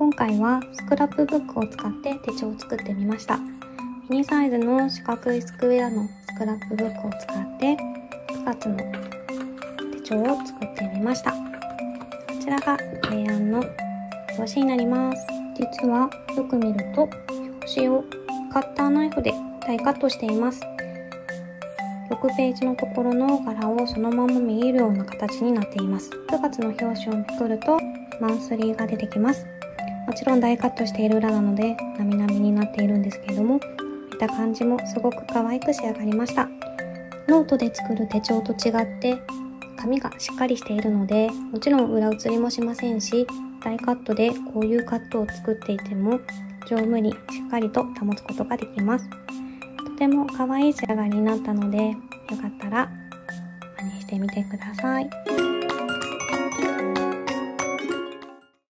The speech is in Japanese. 今回はスクラップブックを使って手帳を作ってみました。ミニサイズの四角いスクエアのスクラップブックを使って2つの手帳を作ってみました。こちらが提案の表紙になります。実はよく見ると表紙をカッターナイフで大カットしています。6ページのところの柄をそのまま見えるような形になっています。9月の表紙をめくるとマンスリーが出てきます。もちろん大カットしている裏なのでなみなみになっているんですけれども、見た感じもすごく可愛く仕上がりました。ノートで作る手帳と違って紙がしっかりしているので、もちろん裏写りもしませんし、大カットでこういうカットを作っていても上手にしっかりと保つことができます。とても可愛い仕上がりになったので、よかったら真似してみてください。